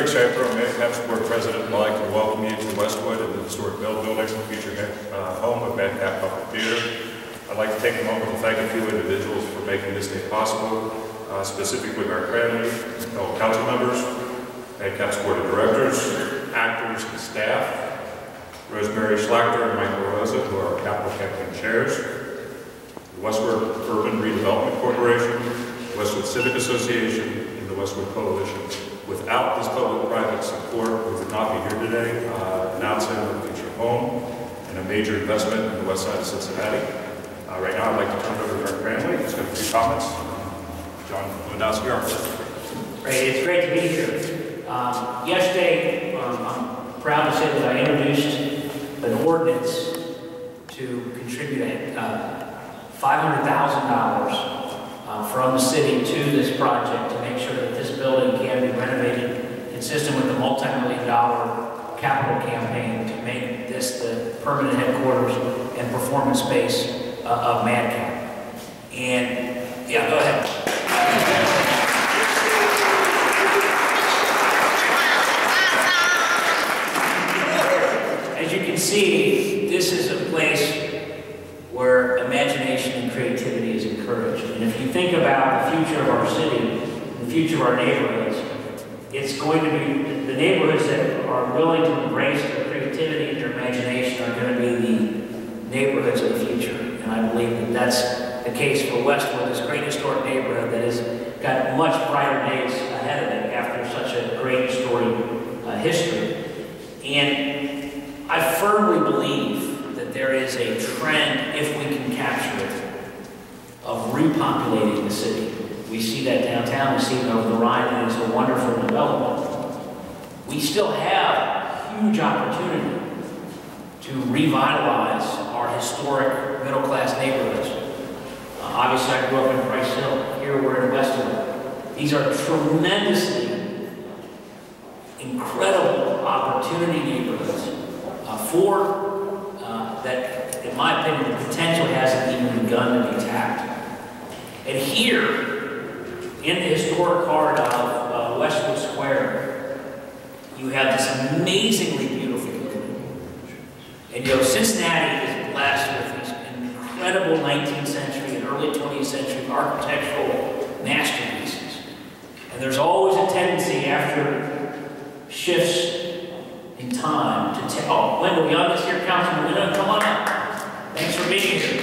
Historic Chamber, on behalf of President, I'd like to welcome you to Westwood and the Historic Bell Building, featuring home of Madcap Puppet Theater. I'd like to take a moment to thank a few individuals for making this day possible, specifically our family, fellow council members, Madcap's board of directors, actors, and staff, Rosemary Schlachter and Michael Rosa, who are our capital campaign chairs, the Westwood Urban Redevelopment Corporation, the Westwood Civic Association, and the Westwood Coalition. Without this public-private support, we would not be here today, announcing our future home and a major investment in the west side of Cincinnati. Right now, I'd like to turn it over to our family, who's got a few comments. John Mondowski, our president. Great, it's great to be here. Yesterday, I'm proud to say that I introduced an ordinance to contribute $500,000 from the city to this project to make sure that this building can be renovated consistent with the multi-million-dollar capital campaign to make this the permanent headquarters and performance space of Madcap. And yeah, go ahead. As you can see, this is a place where imagination and creativity is encouraged. And if you think about the future of our city, the future of our neighborhoods, it's going to be the neighborhoods that are willing to embrace their creativity and their imagination are going to be the neighborhoods of the future. And I believe that that's the case for Westwood, this great historic neighborhood that has got much brighter days ahead of it after such a great historic history. And I firmly believe there is a trend, if we can capture it, of repopulating the city. We see that downtown, we see it over the Rhine, and it's a wonderful development. We still have huge opportunity to revitalize our historic middle-class neighborhoods. Obviously, I grew up in Price Hill. Here we're in Westwood. These are tremendously incredible opportunity neighborhoods that, in my opinion, the potential hasn't even begun to be tapped. And here, in the historic corridor of Westwood Square, you have this amazingly beautiful building. And you know, Cincinnati is blessed with these incredible 19th century and early 20th century architectural masterpieces. And there's always a tendency after shifts in time to tell. Oh, Wendell Young is here, Councilman Wendell, come on up. Thanks for being here.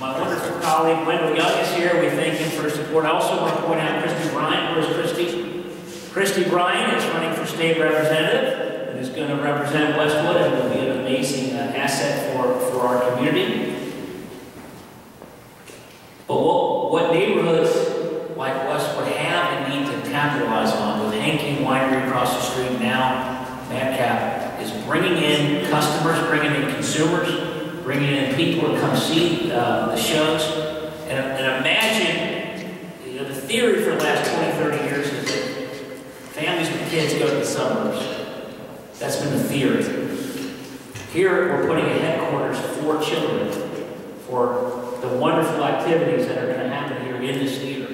My wonderful colleague Wendell Young is here. We thank him for his support. I also want to point out Christy Bryan. Where's Christy? Christy Bryan is running for state representative and is going to represent Westwood and will be an amazing asset for our community. But what neighborhoods like Westwood have a need to capitalize on? With Hanking Winery across the street, now Madcap is bringing in customers, bringing in consumers, bringing in people to come see the shows. And imagine, you know, the theory for the last 20, 30 years is that families with kids go to the suburbs. That's been the theory. Here we're putting a headquarters for children, for the wonderful activities that are going to happen here in this theater.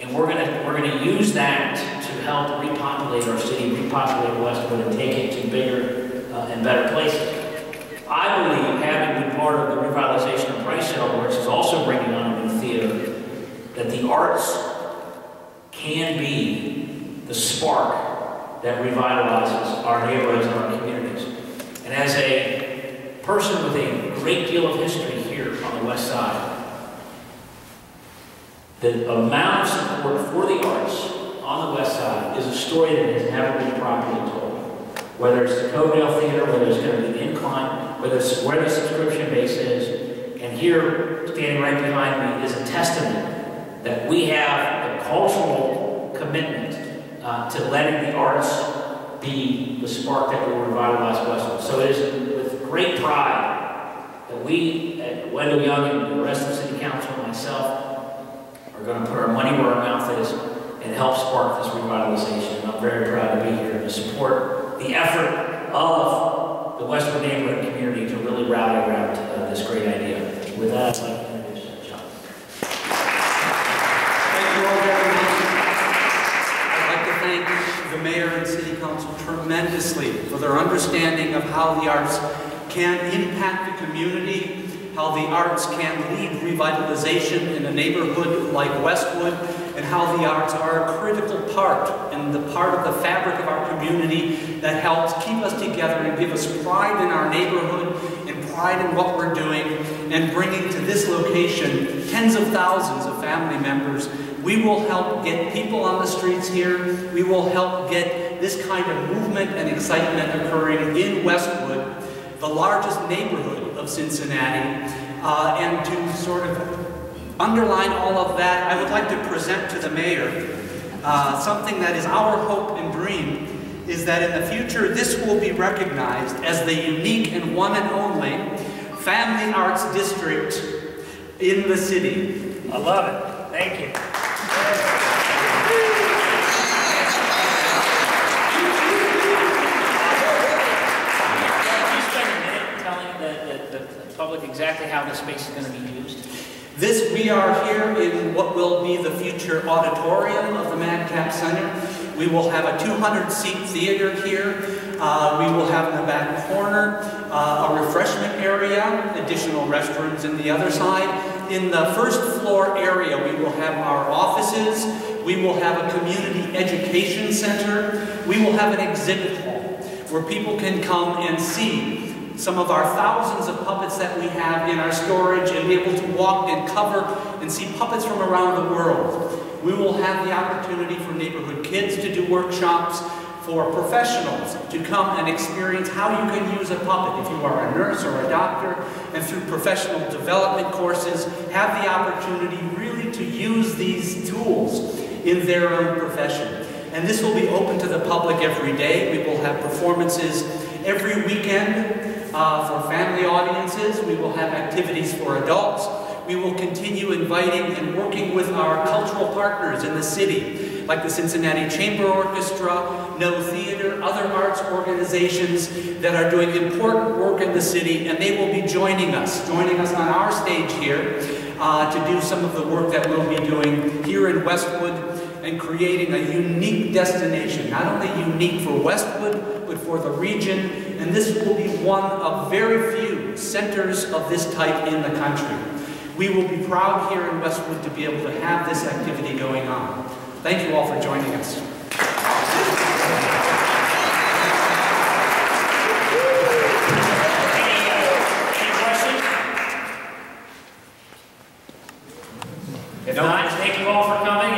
And we're gonna use that to help repopulate our city, repopulate Westwood, and take it to bigger and better places. I believe, having been part of the revitalization of Price Hill, which is also bringing on a new theater, that the arts can be the spark that revitalizes our neighborhoods and our communities. And as a person with a great deal of history here on the west side, the amount of support for the arts on the west side is a story that has never been properly told. Whether it's the Covedale Theater, whether it's going to be Incline, whether it's where the subscription base is, and here, standing right behind me, is a testament that we have a cultural commitment to letting the arts be the spark that will revitalize Westwood. So it is with great pride that we, at Wendell Young and the rest of the City Council and myself, we're going to put our money where our mouth is and help spark this revitalization. I'm very proud to be here to support the effort of the Westwood neighborhood community to really rally around this great idea. With that, I'd like to introduce John. Mayor and City Council tremendously for their understanding of how the arts can impact the community, how the arts can lead revitalization in a neighborhood like Westwood, and how the arts are a critical part and the part of the fabric of our community that helps keep us together and give us pride in our neighborhood and pride in what we're doing, and bringing to this location tens of thousands of family members. We will help get people on the streets here. We will help get this kind of movement and excitement occurring in Westwood, the largest neighborhood of Cincinnati. And to sort of underline all of that, I would like to present to the mayor something that is our hope and dream, is that in the future this will be recognized as the unique and one and only Family Arts District in the city. I love it. Thank you. Can you spend a minute telling the public exactly how this space is going to be used? This, we are here in what will be the future auditorium of the Madcap Center. We will have a 200-seat theater here. We will have in the back corner a refreshment area, additional restrooms in the other side. In the first floor area, we will have our offices. We will have a community education center. We will have an exhibit hall where people can come and see some of our thousands of puppets that we have in our storage and be able to walk and cover and see puppets from around the world. We will have the opportunity for neighborhood kids to do workshops, for professionals to come and experience how you can use a puppet if you are a nurse or a doctor, and through professional development courses, have the opportunity really to use these tools in their own profession. And this will be open to the public every day. We will have performances every weekend for family audiences. We will have activities for adults. We will continue inviting and working with our cultural partners in the city, like the Cincinnati Chamber Orchestra, No Theater, other arts organizations that are doing important work in the city, and they will be joining us on our stage here to do some of the work that we'll be doing here in Westwood and creating a unique destination, not only unique for Westwood, but for the region, and this will be one of very few centers of this type in the country. We will be proud here in Westwood to be able to have this activity going on. Thank you all for joining us. Any questions? If not, thank you all for coming.